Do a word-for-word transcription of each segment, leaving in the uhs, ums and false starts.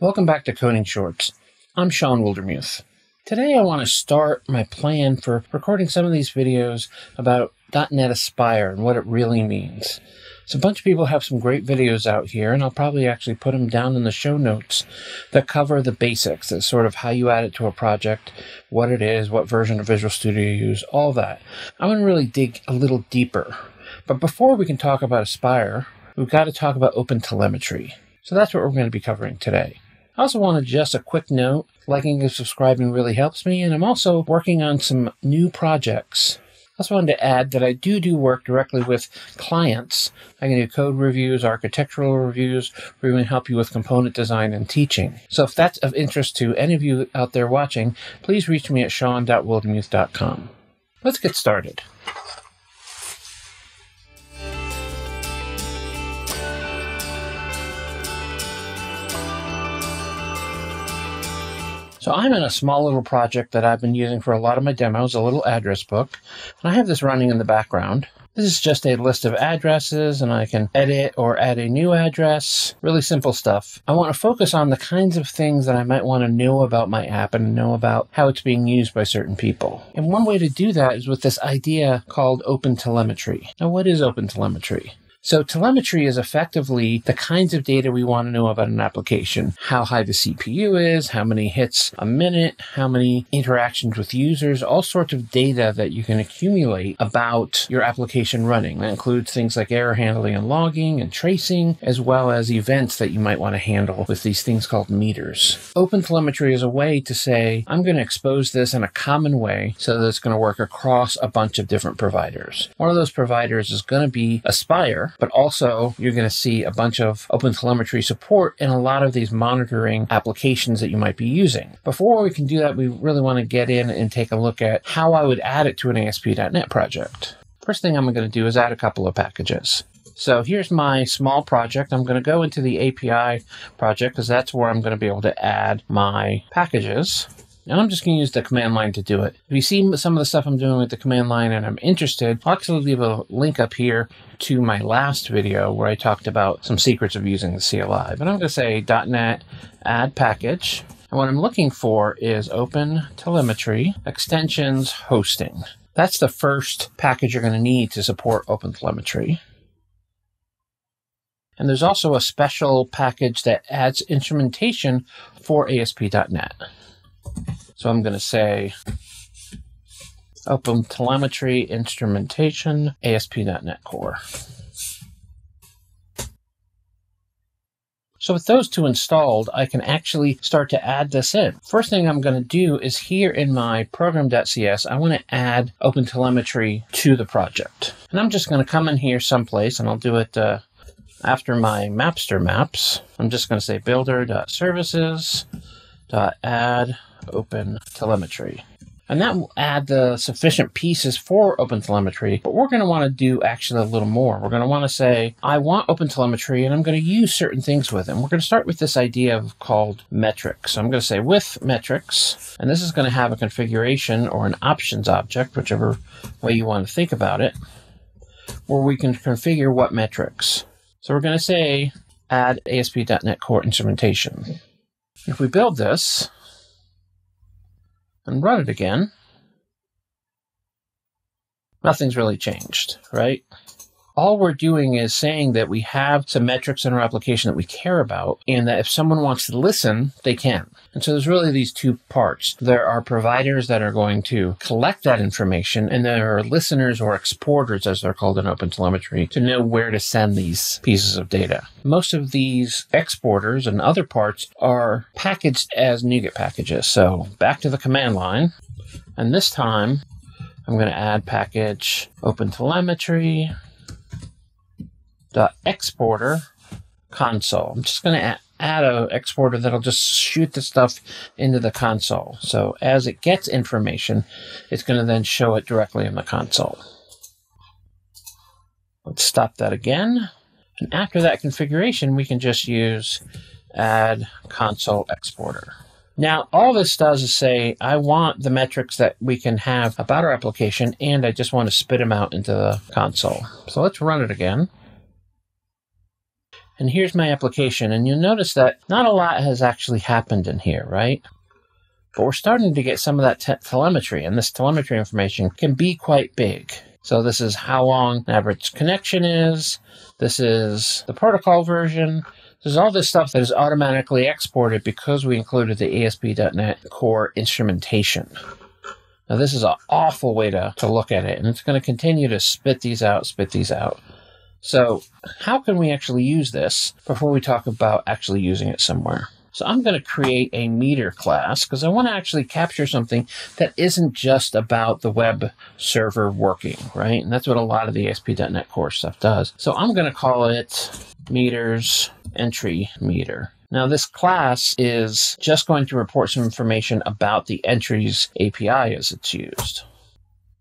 Welcome back to Coding Shorts. I'm Shawn Wildermuth. Today I want to start my plan for recording some of these videos about dot net Aspire and what it really means. So a bunch of people have some great videos out here, and I'll probably actually put them down in the show notes that cover the basics, that's sort of how you add it to a project, what it is, what version of Visual Studio you use, all that. I'm going to really dig a little deeper. But before we can talk about Aspire, we've got to talk about OpenTelemetry. So that's what we're going to be covering today. I also want to just a quick note, liking and subscribing really helps me, and I'm also working on some new projects. I also wanted to add that I do do work directly with clients. I can do code reviews, architectural reviews, or even help you with component design and teaching. So if that's of interest to any of you out there watching, please reach me at shawn dot wildermuth dot com. Let's get started. So I'm in a small little project that I've been using for a lot of my demos, a little address book, and I have this running in the background. This is just a list of addresses, and I can edit or add a new address, really simple stuff. I want to focus on the kinds of things that I might want to know about my app and know about how it's being used by certain people. And one way to do that is with this idea called OpenTelemetry. Now, what is OpenTelemetry? So telemetry is effectively the kinds of data we want to know about an application. How high the C P U is, how many hits a minute, how many interactions with users, all sorts of data that you can accumulate about your application running. That includes things like error handling and logging and tracing, as well as events that you might want to handle with these things called meters. OpenTelemetry is a way to say, I'm going to expose this in a common way so that it's going to work across a bunch of different providers. One of those providers is going to be Aspire. But also, you're going to see a bunch of OpenTelemetry support in a lot of these monitoring applications that you might be using. Before we can do that, we really want to get in and take a look at how I would add it to an A S P dot net project. First thing I'm going to do is add a couple of packages. So here's my small project. I'm going to go into the A P I project because that's where I'm going to be able to add my packages. And I'm just going to use the command line to do it. If you see some of the stuff I'm doing with the command line and I'm interested, I'll actually leave a link up here to my last video where I talked about some secrets of using the C L I. But I'm going to say dot net add package. And what I'm looking for is OpenTelemetry extensions hosting. That's the first package you're going to need to support OpenTelemetry. And there's also a special package that adds instrumentation for A S P dot net. So I'm going to say OpenTelemetry instrumentation A S P dot net Core. So with those two installed, I can actually start to add this in. First thing I'm going to do is here in my Program.cs, I want to add OpenTelemetry to the project. And I'm just going to come in here someplace, and I'll do it uh, after my Mapster maps. I'm just going to say builder dot services dot add OpenTelemetry. And that will add the sufficient pieces for OpenTelemetry, but we're going to want to do actually a little more. We're going to want to say, I want OpenTelemetry, and I'm going to use certain things with it. And we're going to start with this idea of called metrics. So I'm going to say with metrics, and this is going to have a configuration or an options object, whichever way you want to think about it, where we can configure what metrics. So we're going to say add A S P dot net Core instrumentation. If we build this and run it again, nothing's really changed, right? All we're doing is saying that we have some metrics in our application that we care about, and that if someone wants to listen, they can. And so there's really these two parts. There are providers that are going to collect that information, and there are listeners or exporters, as they're called in OpenTelemetry, to know where to send these pieces of data. Most of these exporters and other parts are packaged as NuGet packages. So back to the command line, and this time I'm going to add package OpenTelemetry exporter console. I'm just going to add an exporter that'll just shoot the stuff into the console. So as it gets information, it's going to then show it directly in the console. Let's stop that again. And after that configuration, we can just use add console exporter. Now, all this does is say, I want the metrics that we can have about our application, and I just want to spit them out into the console. So let's run it again. and here's my application. And you'll notice that not a lot has actually happened in here, right? But we're starting to get some of that te- telemetry, and this telemetry information can be quite big. So this is how long an average connection is. This is the protocol version. There's all this stuff that is automatically exported because we included the A S P dot net Core instrumentation. Now, this is an awful way to, to look at it, and it's going to continue to spit these out, spit these out. So how can we actually use this before we talk about actually using it somewhere? So I'm going to create a meter class because I want to actually capture something that isn't just about the web server working, right? And that's what a lot of the A S P dot net Core stuff does. So I'm going to call it Meters Entry Meter. Now, this class is just going to report some information about the entries A P I as it's used.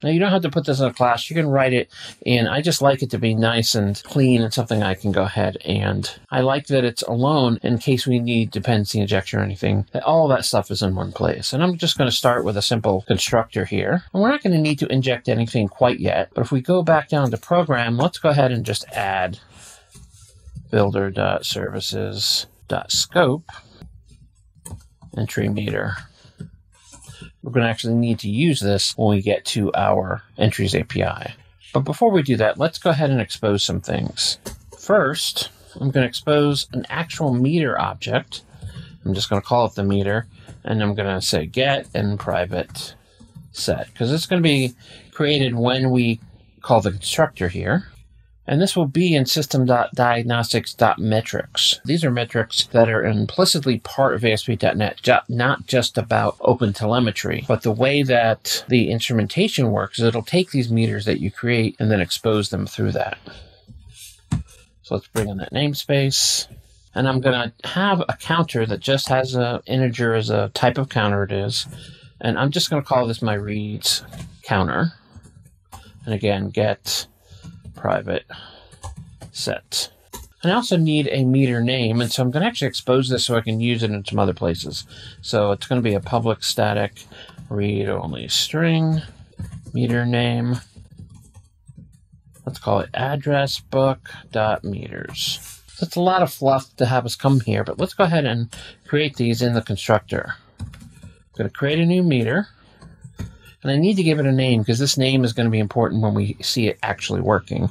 Now, you don't have to put this in a class. You can write it in. I just like it to be nice and clean and something I can go ahead and I like that it's alone in case we need dependency injection or anything. That all that stuff is in one place. And I'm just going to start with a simple constructor here. And we're not going to need to inject anything quite yet. But if we go back down to program, let's go ahead and just add builder dot services dot scope entry meter. We're going to actually need to use this when we get to our entries A P I. But before we do that, let's go ahead and expose some things. First, I'm going to expose an actual meter object. I'm just going to call it the meter, and I'm going to say get and private set, because it's going to be created when we call the constructor here. And this will be in system dot diagnostics dot metrics. These are metrics that are implicitly part of A S P dot net, not just about OpenTelemetry, but the way that the instrumentation works is it'll take these meters that you create and then expose them through that. So let's bring in that namespace. And I'm going to have a counter that just has an integer as a type of counter it is. And I'm just going to call this my reads counter. And again, get private set. And I also need a meter name, and so I'm going to actually expose this so I can use it in some other places. So it's going to be a public static read-only string meter name. Let's call it address book dot meters. So it's a lot of fluff to have us come here, but let's go ahead and create these in the constructor. I'm going to create a new meter. And I need to give it a name because this name is going to be important when we see it actually working.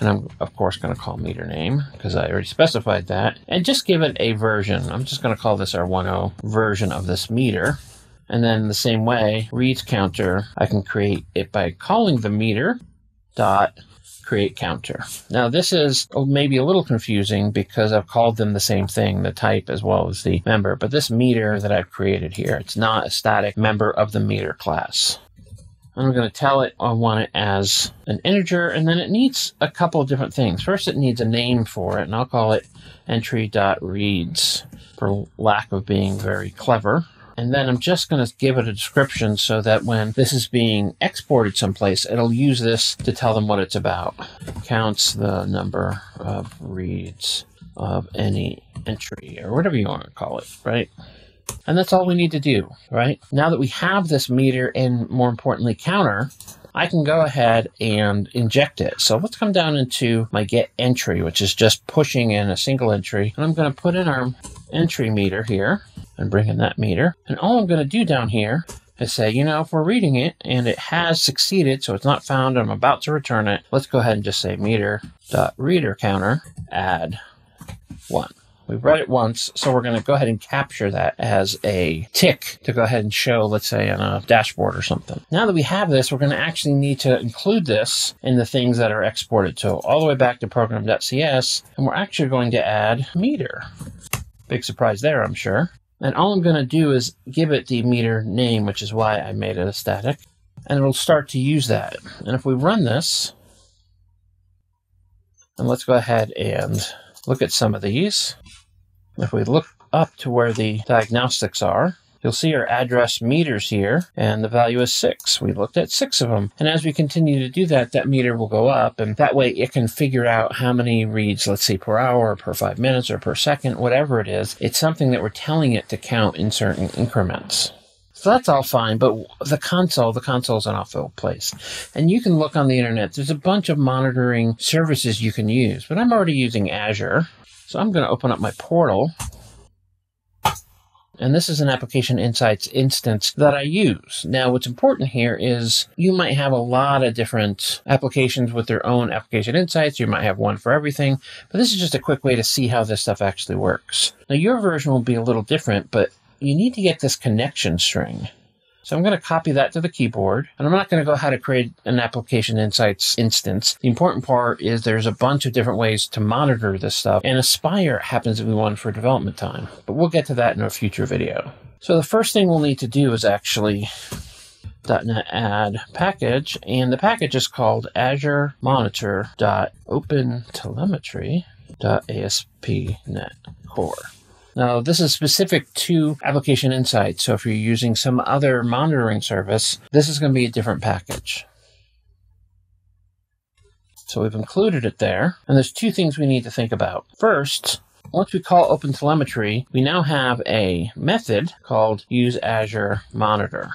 And I'm, of course, going to call meter name because I already specified that. And just give it a version. I'm just going to call this our one point oh version of this meter. And then the same way, reads counter, I can create it by calling the meter dot create counter. Now, this is maybe a little confusing because I've called them the same thing, the type as well as the member. But this meter that I've created here, it's not a static member of the meter class. I'm going to tell it I want it as an integer, and then it needs a couple of different things. First, it needs a name for it, and I'll call it entry.reads for lack of being very clever. And then I'm just going to give it a description so that when this is being exported someplace, it'll use this to tell them what it's about. Counts the number of reads of any entry, or whatever you want to call it, right? And that's all we need to do, right? Now that we have this meter and, more importantly, counter, I can go ahead and inject it. So let's come down into my get entry, which is just pushing in a single entry. And I'm going to put in our entry meter here and bring in that meter. And all I'm going to do down here is say, you know, if we're reading it and it has succeeded, so it's not found, I'm about to return it. Let's go ahead and just say meter.readerCounter add one. We've read it once, so we're going to go ahead and capture that as a tick to go ahead and show, let's say, on a dashboard or something. Now that we have this, we're going to actually need to include this in the things that are exported. So all the way back to program dot C S, and we're actually going to add meter. Big surprise there, I'm sure. And all I'm going to do is give it the meter name, which is why I made it a static, and it'll start to use that. And if we run this, and let's go ahead and look at some of these. If we look up to where the diagnostics are, you'll see our address meters here, and the value is six. We looked at six of them. And as we continue to do that, that meter will go up, and that way it can figure out how many reads, let's see, per hour, or per five minutes, or per second, whatever it is. It's something that we're telling it to count in certain increments. So that's all fine, but the console, the console's an awful place. And you can look on the internet. There's a bunch of monitoring services you can use, but I'm already using Azure. So I'm going to open up my portal. And this is an Application Insights instance that I use. Now, what's important here is you might have a lot of different applications with their own Application Insights. You might have one for everything, but this is just a quick way to see how this stuff actually works. Now, your version will be a little different, but you need to get this connection string. So I'm going to copy that to the keyboard, and I'm not going to go how to create an Application Insights instance. The important part is there's a bunch of different ways to monitor this stuff, and Aspire happens to be one for development time, but we'll get to that in a future video. So the first thing we'll need to do is actually .NET add package, and the package is called Azure Monitor dot Open Telemetry dot A S P dot net Core. Now, this is specific to Application Insights, so if you're using some other monitoring service, this is going to be a different package. So we've included it there, and there's two things we need to think about. First, once we call OpenTelemetry, we now have a method called useAzureMonitor.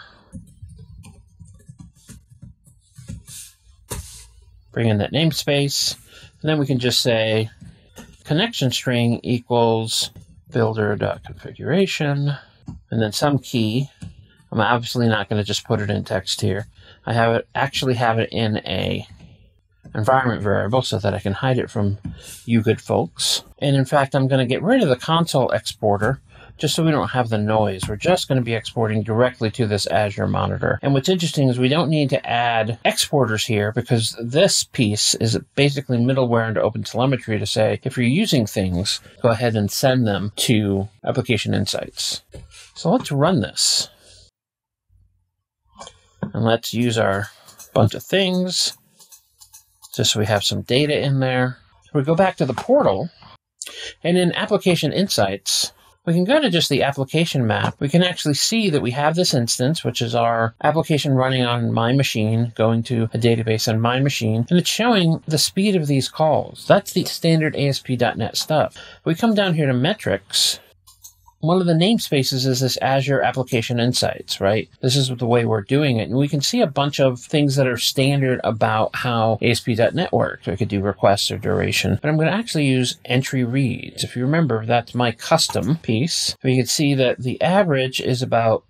Bring in that namespace, and then we can just say connection string equals builder dot configuration, and then some key. I'm obviously not going to just put it in text here. I have it actually have it in a environment variable so that I can hide it from you good folks. And in fact, I'm going to get rid of the console exporter just so we don't have the noise. We're just going to be exporting directly to this Azure monitor. And what's interesting is we don't need to add exporters here because this piece is basically middleware into OpenTelemetry to say, if you're using things, go ahead and send them to Application Insights. So let's run this. And let's use our bunch of things just so we have some data in there. We go back to the portal, and in Application Insights, we can go to just the application map. We can actually see that we have this instance, which is our application running on my machine, going to a database on my machine, and it's showing the speed of these calls. That's the standard A S P dot NET stuff. We come down here to metrics. One of the namespaces is this Azure Application Insights, right? This is the way we're doing it. And we can see a bunch of things that are standard about how A S P dot NET works. We could do requests or duration, but I'm going to actually use entry reads. If you remember, that's my custom piece. We can see that the average is about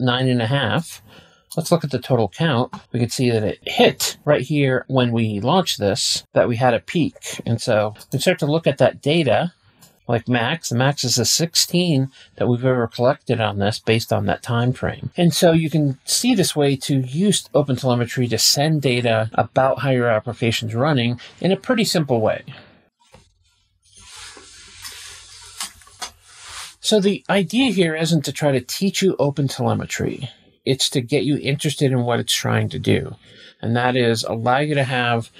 nine and a half. Let's look at the total count. We can see that it hit right here when we launched this, that we had a peak. And so we start to look at that data. Like max, the max is the sixteen that we've ever collected on this based on that time frame. And so you can see this way to use OpenTelemetry to send data about how your application's running in a pretty simple way. So the idea here isn't to try to teach you OpenTelemetry. It's to get you interested in what it's trying to do. And that is allow you to have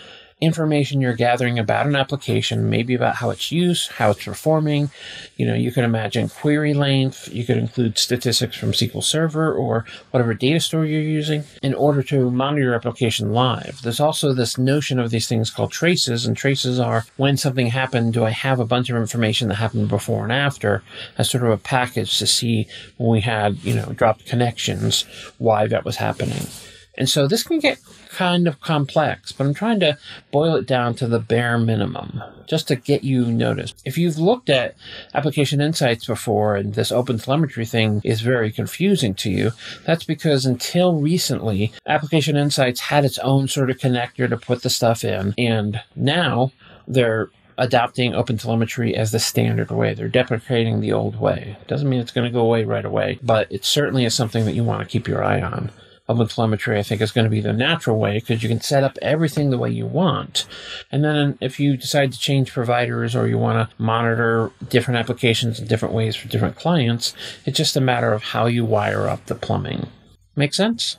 information you're gathering about an application, maybe about how it's used, how it's performing. You know, you can imagine query length, you could include statistics from S Q L Server or whatever data store you're using in order to monitor your application live. There's also this notion of these things called traces, and traces are when something happened, do I have a bunch of information that happened before and after as sort of a package to see when we had, you know, dropped connections, why that was happening. And so this can get kind of complex, but I'm trying to boil it down to the bare minimum just to get you noticed. If you've looked at Application Insights before and this OpenTelemetry thing is very confusing to you, that's because until recently, Application Insights had its own sort of connector to put the stuff in, and now they're adopting OpenTelemetry as the standard way. They're deprecating the old way. Doesn't mean it's going to go away right away, but it certainly is something that you want to keep your eye on. OpenTelemetry, I think, is going to be the natural way because you can set up everything the way you want. And then if you decide to change providers or you want to monitor different applications in different ways for different clients, it's just a matter of how you wire up the plumbing. Make sense?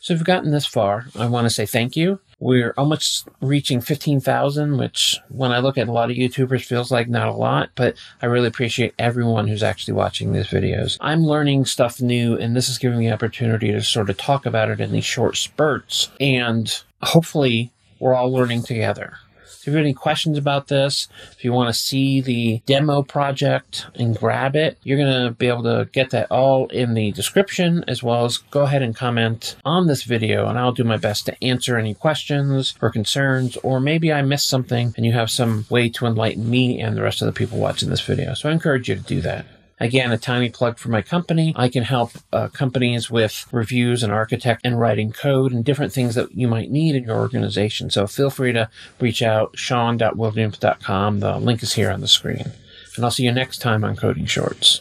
So if you've gotten this far, I want to say thank you. We're almost reaching fifteen thousand, which when I look at a lot of YouTubers feels like not a lot, but I really appreciate everyone who's actually watching these videos. I'm learning stuff new, and this is giving me the opportunity to sort of talk about it in these short spurts, and hopefully we're all learning together. So if you have any questions about this, if you want to see the demo project and grab it, you're going to be able to get that all in the description, as well as go ahead and comment on this video, and I'll do my best to answer any questions or concerns, or maybe I missed something and you have some way to enlighten me and the rest of the people watching this video. So I encourage you to do that. Again, a tiny plug for my company. I can help uh, companies with reviews and architect and writing code and different things that you might need in your organization. So feel free to reach out, shawn dot wildermuth dot com. The link is here on the screen. And I'll see you next time on Coding Shorts.